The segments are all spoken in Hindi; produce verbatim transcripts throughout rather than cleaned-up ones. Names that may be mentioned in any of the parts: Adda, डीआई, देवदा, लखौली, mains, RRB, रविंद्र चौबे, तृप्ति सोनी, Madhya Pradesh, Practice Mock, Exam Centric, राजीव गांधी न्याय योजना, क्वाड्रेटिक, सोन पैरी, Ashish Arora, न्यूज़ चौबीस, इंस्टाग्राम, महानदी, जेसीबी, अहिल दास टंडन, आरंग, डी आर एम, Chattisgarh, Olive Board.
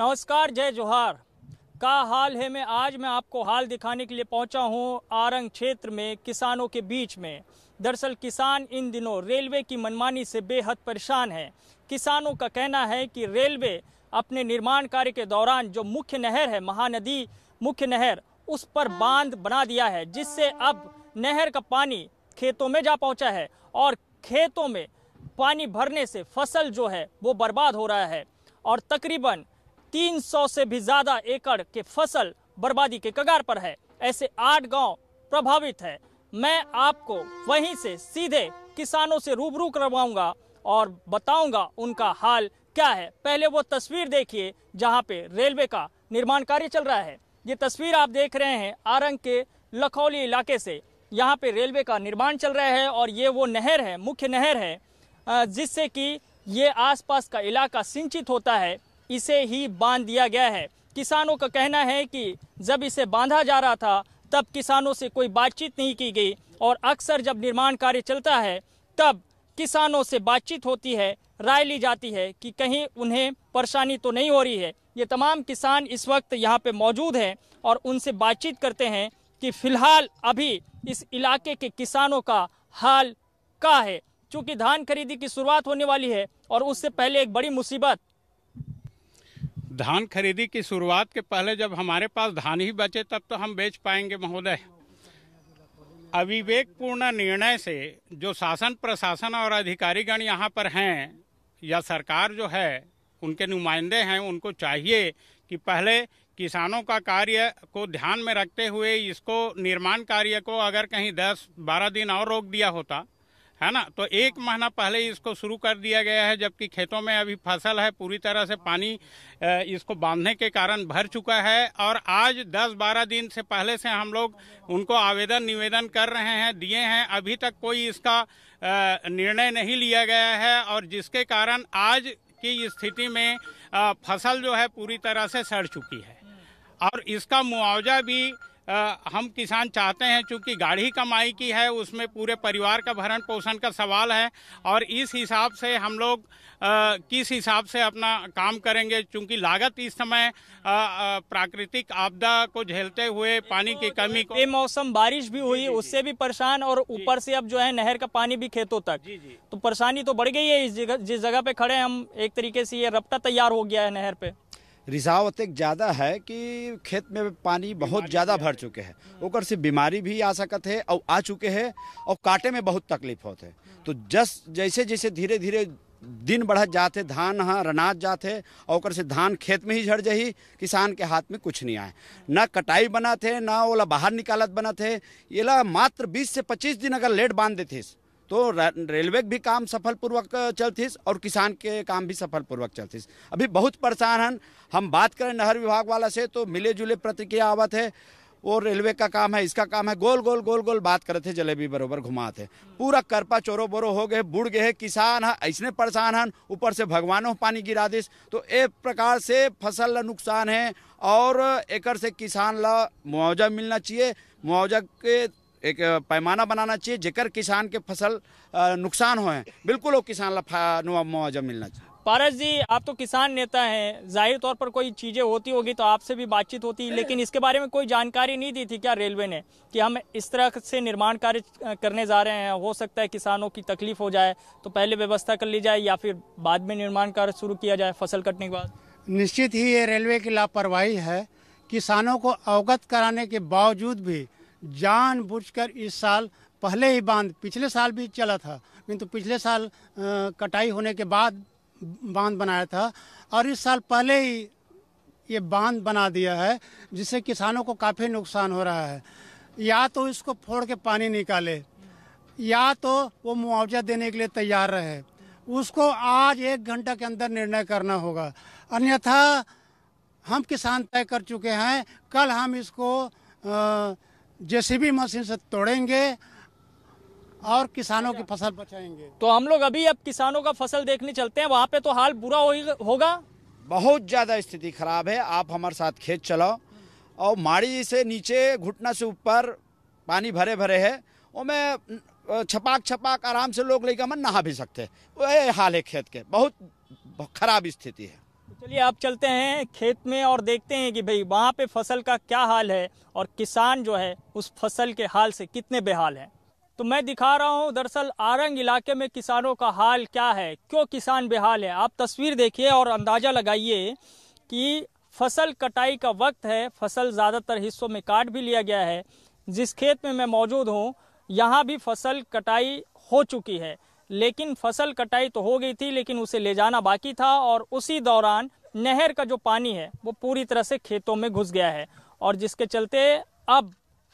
नमस्कार, जय जोहार। का हाल है। मैं आज मैं आपको हाल दिखाने के लिए पहुंचा हूं आरंग क्षेत्र में किसानों के बीच में। दरअसल किसान इन दिनों रेलवे की मनमानी से बेहद परेशान है। किसानों का कहना है कि रेलवे अपने निर्माण कार्य के दौरान जो मुख्य नहर है, महानदी मुख्य नहर, उस पर बांध बना दिया है, जिससे अब नहर का पानी खेतों में जा पहुँचा है और खेतों में पानी भरने से फसल जो है वो बर्बाद हो रहा है और तकरीबन तीन सौ से भी ज़्यादा एकड़ के फसल बर्बादी के कगार पर है। ऐसे आठ गांव प्रभावित है। मैं आपको वहीं से सीधे किसानों से रूबरू करवाऊंगा और बताऊंगा उनका हाल क्या है। पहले वो तस्वीर देखिए जहां पे रेलवे का निर्माण कार्य चल रहा है। ये तस्वीर आप देख रहे हैं आरंग के लखौली इलाके से। यहाँ पे रेलवे का निर्माण चल रहा है और ये वो नहर है, मुख्य नहर है, जिससे कि ये आसपास का इलाका सिंचित होता है। इसे ही बांध दिया गया है। किसानों का कहना है कि जब इसे बांधा जा रहा था तब किसानों से कोई बातचीत नहीं की गई और अक्सर जब निर्माण कार्य चलता है तब किसानों से बातचीत होती है, राय ली जाती है कि कहीं उन्हें परेशानी तो नहीं हो रही है। ये तमाम किसान इस वक्त यहाँ पे मौजूद हैं और उनसे बातचीत करते हैं कि फिलहाल अभी इस इलाके के किसानों का हाल क्या है। चूँकि धान खरीदी की शुरुआत होने वाली है और उससे पहले एक बड़ी मुसीबत, धान खरीदी की शुरुआत के पहले जब हमारे पास धान ही बचे तब तो हम बेच पाएंगे महोदय। अविवेकपूर्ण निर्णय से जो शासन प्रशासन और अधिकारीगण यहाँ पर हैं या सरकार जो है उनके नुमाइंदे हैं, उनको चाहिए कि पहले किसानों का कार्य को ध्यान में रखते हुए इसको निर्माण कार्य को अगर कहीं दस बारह दिन और रोक दिया होता है ना, तो एक महीना पहले इसको शुरू कर दिया गया है, जबकि खेतों में अभी फसल है, पूरी तरह से पानी इसको बांधने के कारण भर चुका है। और आज दस बारह दिन से पहले से हम लोग उनको आवेदन निवेदन कर रहे हैं, दिए हैं, अभी तक कोई इसका निर्णय नहीं लिया गया है और जिसके कारण आज की स्थिति में फसल जो है पूरी तरह से सड़ चुकी है। और इसका मुआवजा भी आ, हम किसान चाहते हैं, चूँकि गाढ़ी कमाई की है, उसमें पूरे परिवार का भरण पोषण का सवाल है और इस हिसाब से हम लोग आ, किस हिसाब से अपना काम करेंगे, चूँकि लागत इस समय प्राकृतिक आपदा को झेलते हुए पानी की कमी को, बेमौसम बारिश भी हुई, उससे भी परेशान और ऊपर से अब जो है नहर का पानी भी खेतों तक, जी, जी। तो परेशानी तो बढ़ गई है। इस जगह जिस जगह पे खड़े हैं हम, एक तरीके से ये रपटा तैयार हो गया है, नहर पे रिसाव अत्यक ज़्यादा है कि खेत में पानी बहुत ज़्यादा भर चुके हैं, ओकर से बीमारी भी आ सकत है और आ चुके हैं और काटे में बहुत तकलीफ होते है। तो जस जैसे जैसे धीरे धीरे दिन बढ़त जाते, धान हाँ रनाज जाते और से धान खेत में ही झड़ जाही, किसान के हाथ में कुछ नहीं आए, ना कटाई बनात है ना ओला बाहर निकालत बनत है। ये मात्र बीस से पच्चीस दिन अगर लेट बांध देते तो रेलवे भी काम सफलपूर्वक चलतीस और किसान के काम भी सफलपूर्वक चलतीस। अभी बहुत परेशान हैं हम। बात करें नहर विभाग वाला से तो मिले जुले प्रतिक्रिया आवत है, वो रेलवे का काम है, इसका काम है, गोल गोल गोल गोल बात करते थे, जलेबी बरोबर घुमाते हैं, पूरा करपा चोरो बोरो हो गए, बुड़ गए किसान है, ऐसने परेशान हैं। ऊपर से भगवानों पानी गिरा दिस तो एक प्रकार से फसल ला नुकसान है और एकर से किसान ला मुआवजा मिलना चाहिए, मुआवजा के एक पैमाना बनाना चाहिए, जेकर किसान के फसल नुकसान हो हैं, बिल्कुल वो किसान ला मुआवजा मिलना चाहिए। पारस जी, आप तो किसान नेता हैं, जाहिर तौर पर कोई चीज़ें होती होगी तो आपसे भी बातचीत होती, लेकिन इसके बारे में कोई जानकारी नहीं दी थी क्या रेलवे ने कि हम इस तरह से निर्माण कार्य करने जा रहे हैं, हो सकता है किसानों की तकलीफ हो जाए, तो पहले व्यवस्था कर ली जाए या फिर बाद में निर्माण कार्य शुरू किया जाए फसल कटने के बाद? निश्चित ही ये रेलवे की लापरवाही है। किसानों को अवगत कराने के बावजूद भी जानबूझकर इस साल पहले ही बांध, पिछले साल भी चला था किंतु पिछले साल आ, कटाई होने के बाद बांध बनाया था और इस साल पहले ही ये बांध बना दिया है, जिससे किसानों को काफ़ी नुकसान हो रहा है। या तो इसको फोड़ के पानी निकाले या तो वो मुआवजा देने के लिए तैयार रहे, उसको आज एक घंटा के अंदर निर्णय करना होगा, अन्यथा हम किसान तय कर चुके हैं कल हम इसको आ, जेसीबी मशीन से तोड़ेंगे और किसानों की फसल बचाएंगे। तो हम लोग अभी अब किसानों का फसल देखने चलते हैं, वहाँ पे तो हाल बुरा होगा, बहुत ज्यादा स्थिति खराब है। आप हमारे साथ खेत चलाओ और माड़ी से नीचे घुटना से ऊपर पानी भरे भरे है, उसमें छपाक छपाक आराम से लोग लेकर मन नहा भी सकते हैं, वह हाल है खेत के, बहुत खराब स्थिति है। चलिए आप चलते हैं खेत में और देखते हैं कि भाई वहाँ पे फसल का क्या हाल है और किसान जो है उस फसल के हाल से कितने बेहाल हैं। तो मैं दिखा रहा हूँ दरअसल आरंग इलाके में किसानों का हाल क्या है, क्यों किसान बेहाल है। आप तस्वीर देखिए और अंदाज़ा लगाइए कि फसल कटाई का वक्त है, फसल ज़्यादातर हिस्सों में काट भी लिया गया है। जिस खेत में मैं मौजूद हूँ यहाँ भी फसल कटाई हो चुकी है, लेकिन फसल कटाई तो हो गई थी लेकिन उसे ले जाना बाकी था और उसी दौरान नहर का जो पानी है वो पूरी तरह से खेतों में घुस गया है और जिसके चलते अब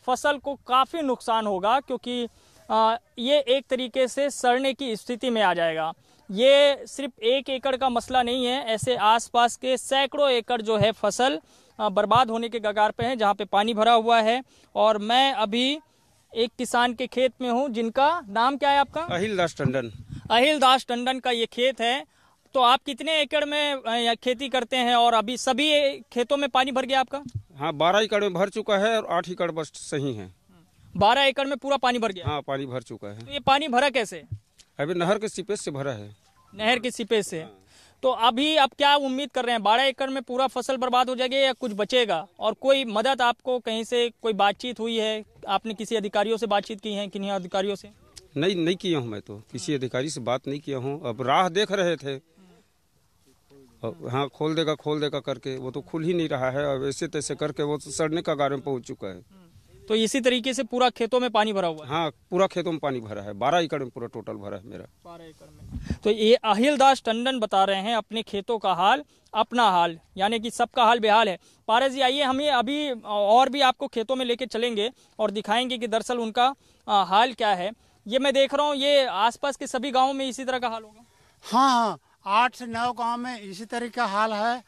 फसल को काफ़ी नुकसान होगा, क्योंकि आ, ये एक तरीके से सड़ने की स्थिति में आ जाएगा। ये सिर्फ एक एकड़ का मसला नहीं है, ऐसे आसपास के सैकड़ों एकड़ जो है फसल आ, बर्बाद होने के कगार पे हैं, जहाँ पे पानी भरा हुआ है। और मैं अभी एक किसान के खेत में हूँ जिनका नाम क्या है आपका? अहिल दास टंडन। अहिल दास टंडन का ये खेत है। तो आप कितने एकड़ में खेती करते हैं और अभी सभी खेतों में पानी भर गया आपका? हाँ, बारह एकड़ में भर चुका है और आठ एकड़ बस सही है। बारह एकड़ में पूरा पानी भर गया? हाँ, पानी भर चुका है। तो ये पानी भरा कैसे? अभी नहर के सीपेज से भरा है। नहर के सीपेज से? हाँ। तो अभी आप क्या उम्मीद कर रहे हैं, बारह एकड़ में पूरा फसल बर्बाद हो जाएगी या कुछ बचेगा? और कोई मदद आपको कहीं से, कोई बातचीत हुई है? आपने किसी अधिकारियों से बातचीत की है? किन्हीं अधिकारियों से? नहीं नहीं किया हूँ, मैं तो किसी अधिकारी से बात नहीं किया हूँ। अब राह देख रहे थे, हाँ, खोल देगा खोल देगा करके, वो तो खुल ही नहीं रहा है। अब ऐसे तैसे करके वो तो सड़ने का कगार में पहुँच चुका है। तो इसी तरीके से पूरा खेतों में पानी भरा हुआ है? हाँ, पूरा खेतों में पानी भरा है, बारह एकड़ में पूरा टोटल भरा है मेरा, बारह एकड़ में। तो ये अहिल दास टंडन बता रहे हैं अपने खेतों का हाल, अपना हाल, यानी कि सबका हाल बेहाल है। पारस जी आइए, हमें अभी और भी आपको खेतों में लेके चलेंगे और दिखाएंगे कि दरअसल उनका आ, हाल क्या है। ये मैं देख रहा हूँ ये आसपास के सभी गाँव में इसी तरह का हाल होगा? हाँ, आठ से नौ गाँव में इसी तरह का हाल है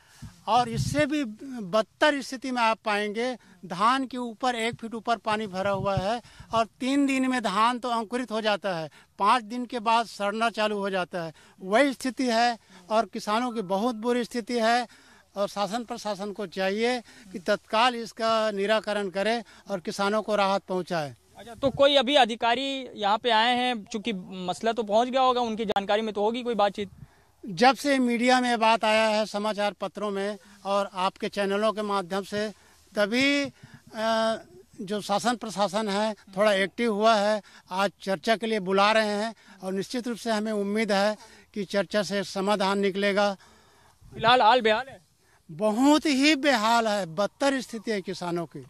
और इससे भी बदतर स्थिति में आप पाएंगे। धान के ऊपर एक फीट ऊपर पानी भरा हुआ है और तीन दिन में धान तो अंकुरित हो जाता है, पाँच दिन के बाद सड़ना चालू हो जाता है। वही स्थिति है और किसानों की बहुत बुरी स्थिति है और शासन प्रशासन को चाहिए कि तत्काल इसका निराकरण करे और किसानों को राहत पहुंचाए। अच्छा, तो कोई अभी अधिकारी यहाँ पे आए हैं? चूँकि मसला तो पहुँच गया होगा, उनकी जानकारी में तो होगी कोई बातचीत? जब से मीडिया में बात आया है, समाचार पत्रों में और आपके चैनलों के माध्यम से, तभी जो शासन प्रशासन है थोड़ा एक्टिव हुआ है। आज चर्चा के लिए बुला रहे हैं और निश्चित रूप से हमें उम्मीद है कि चर्चा से समाधान निकलेगा। फिलहाल हाल बेहाल है, बहुत ही बेहाल है, बदतर स्थिति है किसानों की।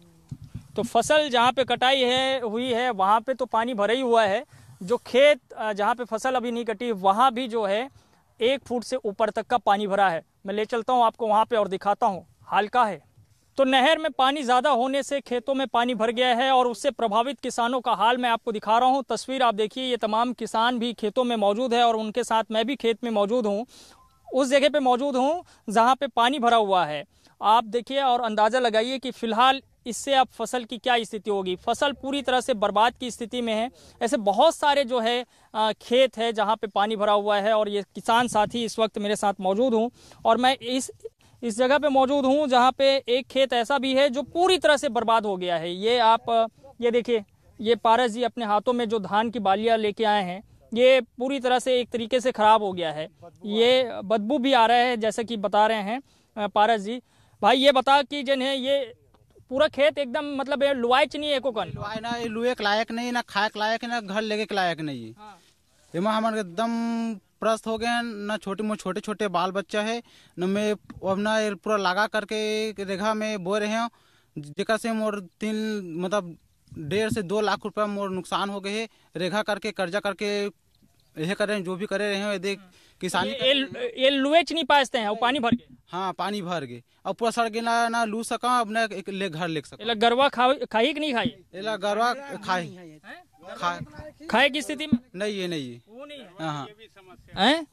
तो फसल जहाँ पे कटाई है हुई है वहाँ पे तो पानी भरा ही हुआ है, जो खेत जहाँ पे फसल अभी नहीं कटी वहाँ भी जो है एक फुट से ऊपर तक का पानी भरा है। मैं ले चलता हूं आपको वहां पे और दिखाता हूं हाल का है। तो नहर में पानी ज़्यादा होने से खेतों में पानी भर गया है और उससे प्रभावित किसानों का हाल मैं आपको दिखा रहा हूं। तस्वीर आप देखिए, ये तमाम किसान भी खेतों में मौजूद है और उनके साथ मैं भी खेत में मौजूद हूँ, उस जगह पर मौजूद हूँ जहाँ पर पानी भरा हुआ है। आप देखिए और अंदाज़ा लगाइए कि फिलहाल इससे अब फसल की क्या स्थिति होगी। फसल पूरी तरह से बर्बाद की स्थिति में है। ऐसे बहुत सारे जो है खेत है जहाँ पे पानी भरा हुआ है और ये किसान साथी इस वक्त मेरे साथ मौजूद हूँ और मैं इस इस जगह पे मौजूद हूँ जहाँ पे एक खेत ऐसा भी है जो पूरी तरह से बर्बाद हो गया है। ये आप ये देखिए, ये पारस जी अपने हाथों में जो धान की बालियाँ लेके आए हैं ये पूरी तरह से एक तरीके से ख़राब हो गया है। ये बदबू भी आ रहा है जैसे कि बता रहे हैं पारस जी। भाई ये बता कि जिन्हें ये पूरा खेत एकदम मतलब लुआच नहीं है, कोकन लुआई ना, लुए के लायक नहीं, ना खाए के लायक, ना घर लेके के लायक नहीं है। हाँ। एमा हमारे एकदम प्रस्त हो गए, ना छोटे मोटे छोटे छोटे बाल बच्चा है, न मैं अब ना पूरा लगा करके रेखा में बो रहे हूँ, जेका से मोर तीन मतलब डेढ़ से दो लाख रुपया मोर नुकसान हो गए है। रेखा करके कर्जा करके यह कर रहे हैं, जो भी करे रहे हैं किसान ये लुएच नहीं पासते हैं, वो पानी भर गए। हाँ, पानी भर गए और पूरा सड़ गया, ना ना लू सका, अब ना ले घर ले सका। गरवा खाई कि नहीं खाई? एला गरवा खाई खाए खाए की स्थिति में नहीं है, नहीं है। हैं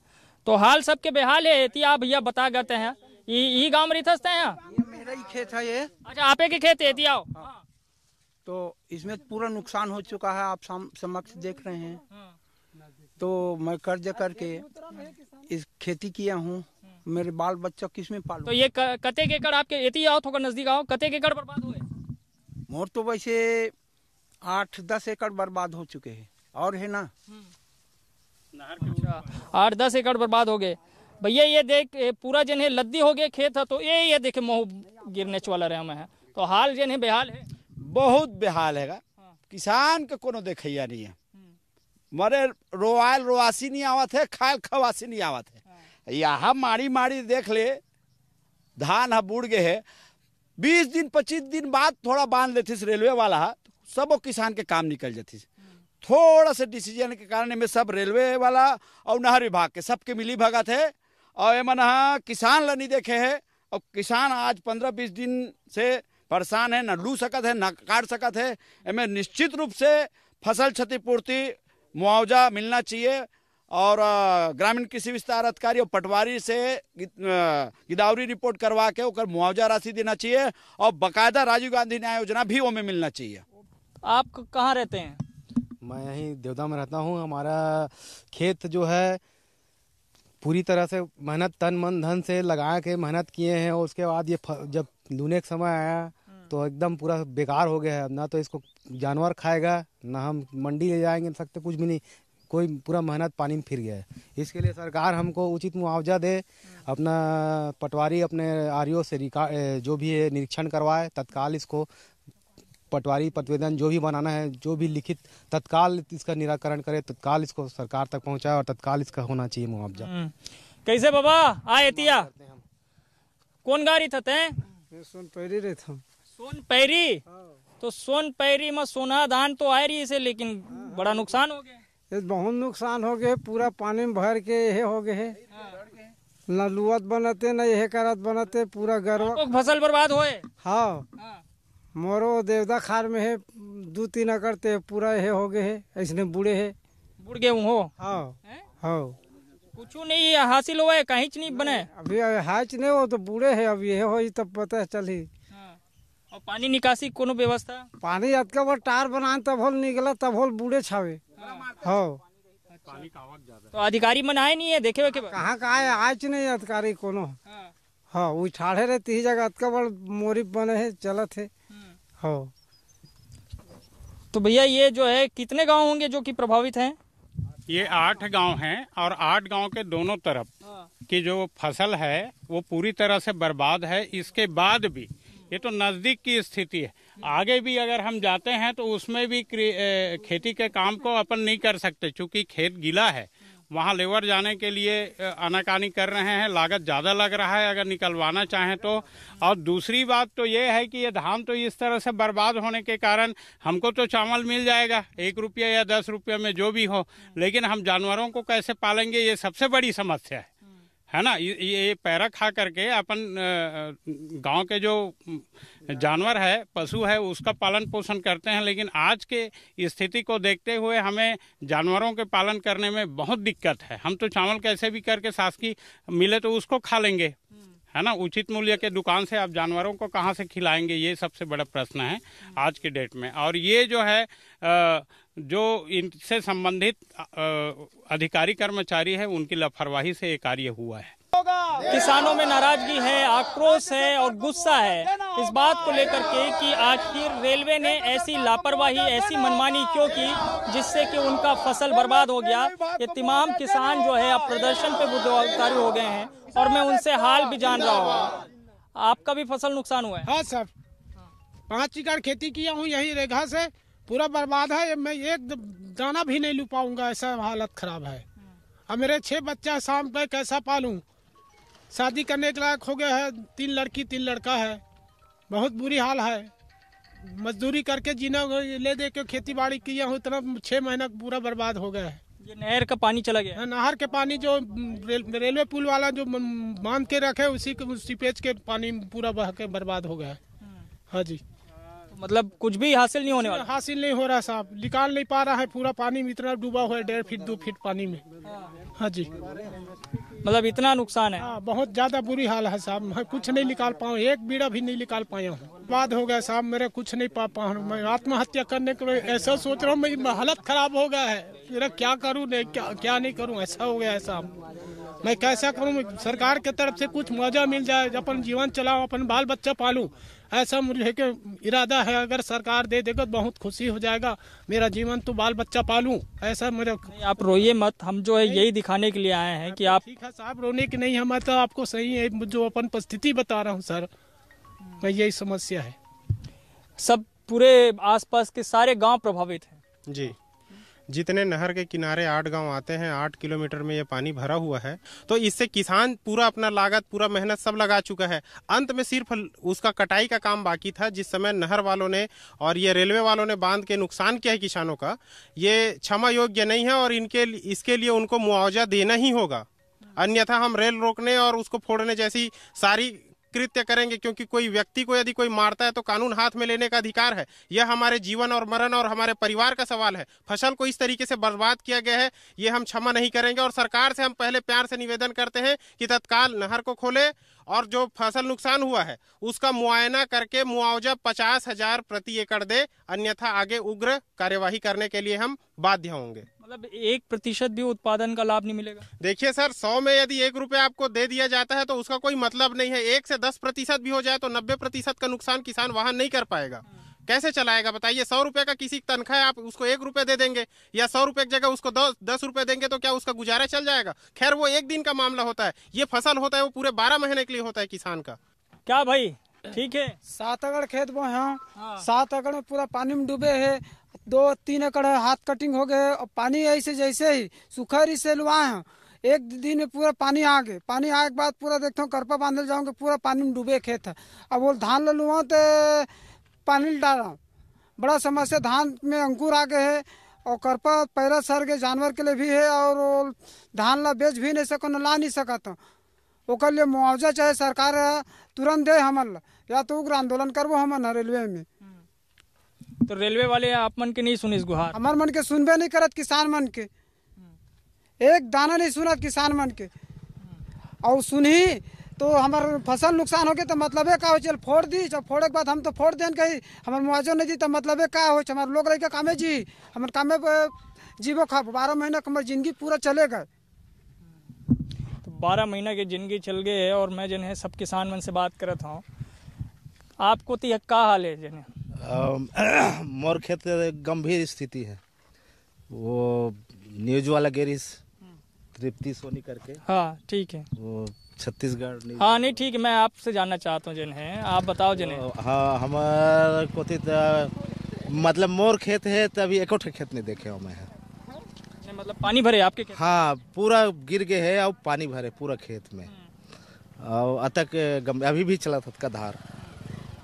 तो हाल सबके बेहाल है। एतिया भैया बता गए हैं ये गाँव में रिथसते हैं? मेरा ही खेत है ये। अच्छा, आपे के खेत है? एतिया तो इसमें पूरा नुकसान हो चुका है, आप समक्ष देख रहे हैं। तो मैं कर्ज करके इस खेती किया हूँ, मेरे बाल बच्चा किसमें पालूं? तो ये कते के एकड़ आपके एती आओ थोड़ा नजदीक आओ, कते के एकड़ बर्बाद हुए? मोर तो वैसे आठ दस एकड़ बर्बाद हो चुके हैं और है ना, आठ दस एकड़ बर्बाद हो गए। भैया ये देख पूरा जन है लद्दी हो गया खेत है तो ये ये देखे मोह गिरने वाला रहे हमें है तो हाल जन है बेहाल है बहुत बेहाल है किसान के कोनो देखैया नहीं है मरे रोवाल रोवासी नहीं आवत है खाल खवासी नहीं आवत है यहाँ मारी मारी देख ले धान हा बूढ़ गए है बीस दिन पच्चीस दिन बाद थोड़ा बांध लेती रेलवे वाला सब वो किसान के काम निकल जाती थोड़ा से डिसीजन के कारण में सब रेलवे वाला और नहर विभाग के सबके मिली भगत है और ये मन हाँ किसान ल नहीं देखे है और किसान आज पंद्रह बीस दिन से परेशान है ना लू सकत है ना काट सकत है इसमें निश्चित रूप से फसल क्षतिपूर्ति मुआवजा मिलना चाहिए और ग्रामीण कृषि विस्तार अधिकारी और पटवारी से गिदावरी रिपोर्ट करवा के ओकर मुआवजा राशि देना चाहिए और बाकायदा राजीव गांधी न्याय योजना भी वो में मिलना चाहिए। आप कहाँ रहते हैं? मैं यहीं देवदा में रहता हूँ। हमारा खेत जो है पूरी तरह से मेहनत तन मन धन से लगा के मेहनत किए हैं और उसके बाद ये जब लूने का समय आया तो एकदम पूरा बेकार हो गया है। ना तो इसको जानवर खाएगा ना हम मंडी ले जाएंगे सकते कुछ भी नहीं, कोई पूरा मेहनत पानी में फिर गया है। इसके लिए सरकार हमको उचित मुआवजा दे, अपना पटवारी अपने आरओ से जो भी है निरीक्षण करवाए, तत्काल इसको पटवारी प्रतिवेदन जो भी बनाना है जो भी लिखित तत्काल इसका निराकरण करे, तत्काल इसको सरकार तक पहुंचाए और तत्काल इसका होना चाहिए मुआवजा। कैसे बाबा आए तिया कौन गाड़ी था तैं? सोन पैरी रहता हूँ। सोन पैरी तो सोन पैरी में सोना धान तो आ रही है लेकिन बड़ा नुकसान हो गया। बहुत नुकसान हो गए, पूरा पानी में भर के ये हो गए है, न लुअत बनते न ये करत बनते, पूरा गरवा फसल बर्बाद हो। हाँ मोरो देवदा खार में है दो तीन एकड़ ते पूरा है हो गए है, ऐसने बूढ़े है बूढ़ गए हो। हाँ हाँ कुछ नहीं हासिल हुआ है, कहीं नहीं बने अभी हाच नहीं हो तो बूढ़े है, अब ये हो तब पता चली। हाँ। और पानी निकासी कोनो व्यवस्था पानी अटका वो टार बना तब होल निकला तब होल बूढ़े छावे। हाँ तो अधिकारी मनाए नहीं है देखे वेखे कहाँ कहा आज नहीं अधिकारी कोनो। हाँ वो ठाढ़े रहे तीन जगह अटका बड़ मोरी बने है चलत है। हो तो भैया ये जो है कितने गांव होंगे जो कि प्रभावित हैं? ये आठ गांव हैं और आठ गांव के दोनों तरफ की जो फसल है वो पूरी तरह से बर्बाद है। इसके बाद भी ये तो नजदीक की स्थिति है, आगे भी अगर हम जाते हैं तो उसमें भी खेती के काम को अपन नहीं कर सकते क्योंकि खेत गीला है, वहाँ लेबर जाने के लिए आनाकानी कर रहे हैं, लागत ज़्यादा लग रहा है अगर निकलवाना चाहें तो। और दूसरी बात तो ये है कि ये धान तो इस तरह से बर्बाद होने के कारण हमको तो चावल मिल जाएगा एक रुपया या दस रुपये में जो भी हो, लेकिन हम जानवरों को कैसे पालेंगे ये सबसे बड़ी समस्या है है ना। ये पैरा खा करके अपन गांव के जो जानवर है पशु है उसका पालन पोषण करते हैं, लेकिन आज के स्थिति को देखते हुए हमें जानवरों के पालन करने में बहुत दिक्कत है। हम तो चावल कैसे भी करके शासकीय मिले तो उसको खा लेंगे है ना, उचित मूल्य के दुकान से आप जानवरों को कहाँ से खिलाएंगे ये सबसे बड़ा प्रश्न है आज के डेट में। और ये जो है आ, जो इनसे संबंधित अधिकारी कर्मचारी है उनकी लापरवाही से ये कार्य हुआ है। किसानों में नाराजगी है, आक्रोश है और गुस्सा है इस बात को लेकर के कि आखिर रेलवे ने ऐसी लापरवाही ऐसी मनमानी क्यों की जिससे कि उनका फसल बर्बाद हो गया। ये तमाम किसान जो है अब प्रदर्शन पे उतारू हो गए हैं और मैं उनसे हाल भी जान रहा हूँ। आपका भी फसल नुकसान हुआ है? हाँ सर, पाँच एकड़ खेती किया हूँ यही रेगा से, पूरा बर्बाद है, मैं एक दाना भी नहीं लू पाऊंगा, ऐसा हालत खराब है। अब मेरे छह बच्चा है, शाम पे कैसा पालूं? शादी करने के लायक हो गया है, तीन लड़की तीन लड़का है, बहुत बुरी हाल है। मजदूरी करके जीना ले दे के खेती बाड़ी किया हूँ, इतना छह महीना पूरा बर्बाद हो गया है। ये नहर का पानी चला गया? नहर के पानी जो रेल, रेलवे पुल वाला जो बांध के रखे उसी उसी पेच के पानी पूरा बह के बर्बाद हो गया है। हाँ जी, मतलब कुछ भी हासिल नहीं होने वाला? हासिल नहीं हो रहा साहब, निकाल नहीं पा रहा है, पूरा पानी में इतना डूबा हुआ है, डेढ़ फीट दो फीट पानी में। हाँ जी, मतलब इतना नुकसान है? आ, बहुत ज्यादा बुरी हाल है साहब, मैं कुछ नहीं निकाल पाऊँ, एक बीड़ा भी नहीं निकाल पाया हूँ, बाद हो गया साहब, मेरा कुछ नहीं पा पा हूँ, मैं आत्महत्या करने के ऐसा सोच रहा हूँ, मेरी हालत खराब हो गया है, मेरा क्या करूँ नहीं क्या क्या नहीं करूँ, ऐसा हो गया है साहब। मैं कैसा करूँ, सरकार के तरफ से कुछ मुआवजा मिल जाए, अपन जीवन चलाओ, अपन बाल बच्चा पालूँ, ऐसा मुझे के इरादा है। अगर सरकार दे देगा तो बहुत खुशी हो जाएगा, मेरा जीवन तो बाल बच्चा पालूं, ऐसा मेरा। आप रोइए मत, हम जो है यही दिखाने के लिए आए हैं कि आप। ठीक है साहब, रोने की नहीं है, मैं तो आपको सही है जो अपन परिस्थिति बता रहा हूं सर, मैं यही समस्या है। सब पूरे आसपास के सारे गाँव प्रभावित हैं जी, जितने नहर के किनारे आठ गांव आते हैं, आठ किलोमीटर में ये पानी भरा हुआ है। तो इससे किसान पूरा अपना लागत, पूरा मेहनत सब लगा चुका है, अंत में सिर्फ उसका कटाई का काम बाकी था। जिस समय नहर वालों ने और ये रेलवे वालों ने बांध के नुकसान किया है किसानों का, ये क्षमा योग्य नहीं है और इनके इसके लिए उनको मुआवजा देना ही होगा, अन्यथा हम रेल रोकने और उसको फोड़ने जैसी सारी कृत्य करेंगे। क्योंकि कोई व्यक्ति को यदि कोई मारता है तो कानून हाथ में लेने का अधिकार है। यह हमारे जीवन और मरण और हमारे परिवार का सवाल है। फसल को इस तरीके से बर्बाद किया गया है, ये हम क्षमा नहीं करेंगे। और सरकार से हम पहले प्यार से निवेदन करते हैं कि तत्काल नहर को खोले और जो फसल नुकसान हुआ है उसका मुआयना करके मुआवजा पचास हजार प्रति एकड़ दे, अन्यथा आगे उग्र कार्यवाही करने के लिए हम बाध्य होंगे। मतलब एक प्रतिशत भी उत्पादन का लाभ नहीं मिलेगा। देखिए सर, सौ में यदि एक रुपया आपको दे दिया जाता है तो उसका कोई मतलब नहीं है। एक से दस प्रतिशत भी हो जाए तो नब्बे प्रतिशत का नुकसान किसान वहां नहीं कर पाएगा, कैसे चलाएगा बताइए। सौ रुपये का किसी तनख्वाह आप उसको एक रुपये दे देंगे या सौ रुपये की जगह उसको दस दस रुपये देंगे तो क्या उसका गुजारा चल जाएगा? खैर वो एक दिन का मामला होता है, ये फसल होता है वो पूरे बारह महीने के लिए होता है किसान का। क्या भाई ठीक है, सात एकड़ खेत वो है, सात एकड़ में पूरा पानी में डूबे है, दो तीन एकड़ हाथ कटिंग हो गए और पानी ऐसे जैसे ही सुखर से लुआ है, एक दिन में पूरा पानी आ गए। पानी आने के बाद पूरा देखता हूँ करपा बांधल जाऊँगा, पूरा पानी में डूबे खेत है। अब वो धान ले लुआ तो पानी डाला, बड़ा समस्या। धान में अंकुर आ गए है और करपा पैरा सर के जानवर के लिए भी है और धान ला बेच भी नहीं सको, न ला नहीं सका। तो ओकर लिए मुआवजा चाहे सरकार तुरंत दे हमन ला, या तो उग्र आंदोलन करबो हमन रेलवे में। तो रेलवे वाले आप मन के नहीं सुनिस गुहार, हमार मन के सुनबे नहीं करत किसान मन के, एक दाना नहीं सुनत किसान मन के। और सुनही तो हमार फसल नुकसान हो गए तो मतलब का हो, चल फोड़ दी। जब फोड़े के बाद हम तो फोड़ दें, कहीं हमार मुआवजा नहीं दी तो मतलब का हो। हमारे लोग रही कामे जी, हमारे कामे जीवो खाबो, बारह महीना हमारी जिंदगी पूरा चलेगा। बारह महीना की ज़िंदगी चल गई है और मैं जन है सब किसान मन से बात करता हूँ। आपको तो यह क्या हाल है जन? मोर खेत गंभीर स्थिति है, वो न्यूज वाला गेरिस तृप्ति सोनी करके। हाँ ठीक है, वो छत्तीसगढ़। हाँ नहीं ठीक है, मैं आपसे जानना चाहता हूँ जन है, आप बताओ जन। हाँ हमारे को मतलब मोर खेत है तभी एको खेत नहीं देखे हूँ मैं। मतलब पानी भरे आपके खेत? हाँ पूरा गिर गए है और पानी भरे पूरा खेत में और अतक गम, अभी भी चला था का धार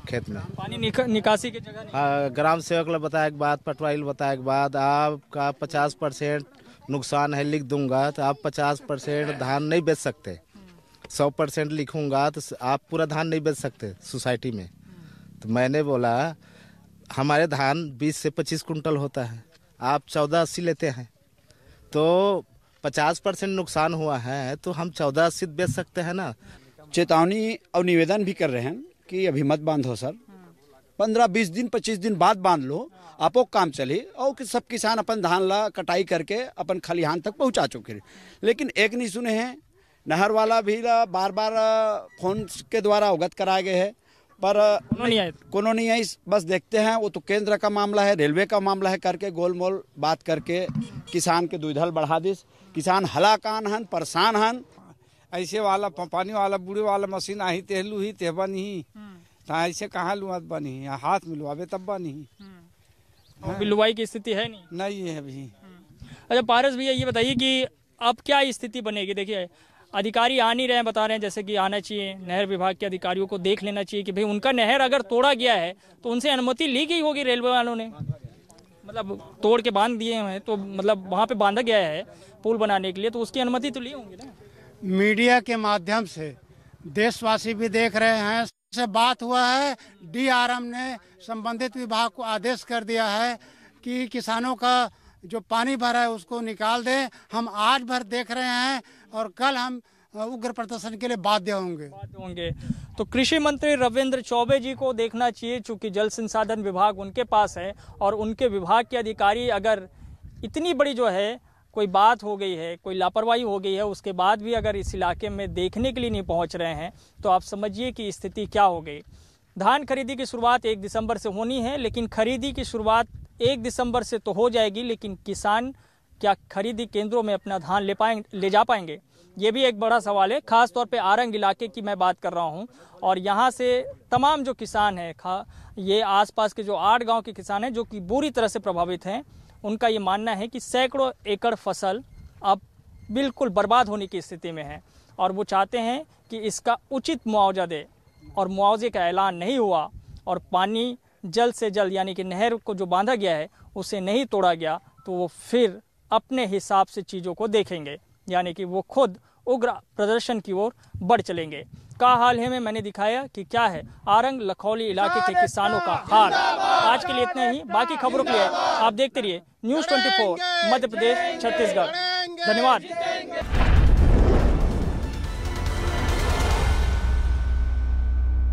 खेत में। पानी निक, निकासी के जगह? हाँ, ग्राम सेवक ने बताया के बाद, पटवारी बताया के बाद आपका पचास परसेंट नुकसान है लिख दूंगा तो आप पचास परसेंट धान नहीं बेच सकते, सौ परसेंट लिखूंगा तो आप पूरा धान नहीं बेच सकते सोसाइटी में। तो मैंने बोला हमारे धान बीस से पच्चीस कुंटल होता है, आप चौदह अस्सी लेते हैं, तो पचास परसेंट नुकसान हुआ है तो हम चौदह अस्सी बेच सकते हैं ना। चेतावनी और निवेदन भी कर रहे हैं कि अभी मत बांधो सर, पंद्रह बीस दिन पच्चीस दिन बाद बांध लो, आपो काम चले। और सब किसान अपन धान ला कटाई करके अपन खलिहान तक पहुंचा चुके हैं, लेकिन एक नहीं सुने हैं। नहर वाला भी ला बार बार फोन के द्वारा अवगत कराए गए है पर कोनो नहीं आई। बस देखते हैं, वो तो केंद्र का मामला है, रेलवे का मामला है करके गोलमोल बात करके किसान के दुधल बढ़ा दिस। किसान हलाकान हन, परेशान हन। ऐसे वाला पानी वाला बूढ़े वाला मशीन आही तेहलू ही तेह बनी ता, ऐसे कहाँ लुआत बनी, हाथ में लुआबे तब बनी। अभी लुवाई की स्थिति है नहीं नहीं है अभी। अच्छा पारस भैया ये बताइए कि अब क्या स्थिति बनेगी? देखिए अधिकारी आ नहीं रहे हैं, बता रहे हैं जैसे कि आना चाहिए, नहर विभाग के अधिकारियों को देख लेना चाहिए कि भाई उनका नहर अगर तोड़ा गया है तो उनसे अनुमति ली गई होगी। रेलवे वालों ने मतलब तोड़ के बांध दिए हैं तो मतलब वहाँ पे बांधा गया है पुल बनाने के लिए, तो उसकी अनुमति तो ली होगी ना। मीडिया के माध्यम से देशवासी भी देख रहे हैं, से बात हुआ है। डी आर एम ने संबंधित विभाग को आदेश कर दिया है कि किसानों का जो पानी भरा है उसको निकाल दें। हम आज भर देख रहे हैं और कल हम उग्र प्रदर्शन के लिए बाध्य होंगे होंगे तो कृषि मंत्री रविंद्र चौबे जी को देखना चाहिए, चूंकि जल संसाधन विभाग उनके पास है और उनके विभाग के अधिकारी अगर इतनी बड़ी जो है कोई बात हो गई है, कोई लापरवाही हो गई है, उसके बाद भी अगर इस इलाके में देखने के लिए नहीं पहुंच रहे हैं तो आप समझिए कि स्थिति क्या हो गई। धान खरीदी की शुरुआत एक दिसंबर से होनी है, लेकिन खरीदी की शुरुआत एक दिसंबर से तो हो जाएगी, लेकिन किसान क्या खरीदी केंद्रों में अपना धान ले पाएंगे ले जा पाएंगे, ये भी एक बड़ा सवाल है। खास तौर पे आरंग इलाके की मैं बात कर रहा हूँ और यहाँ से तमाम जो किसान हैं, खा ये आसपास के जो आठ गांव के किसान हैं जो कि बुरी तरह से प्रभावित हैं, उनका ये मानना है कि सैकड़ों एकड़ फसल अब बिल्कुल बर्बाद होने की स्थिति में है और वो चाहते हैं कि इसका उचित मुआवजा दे और मुआवजे का ऐलान नहीं हुआ और पानी जल्द से जल्द यानी कि नहर को जो बांधा गया है उसे नहीं तोड़ा गया तो वो फिर अपने हिसाब से चीज़ों को देखेंगे, यानी कि वो खुद उग्र प्रदर्शन की ओर बढ़ चलेंगे। का हाल है में मैंने दिखाया कि क्या है आरंग लखौली इलाके के किसानों का हाल। आज के लिए इतना ही, बाकी खबरों के लिए आप देखते रहिए न्यूज़ चौबीस मध्य प्रदेश छत्तीसगढ़। धन्यवाद।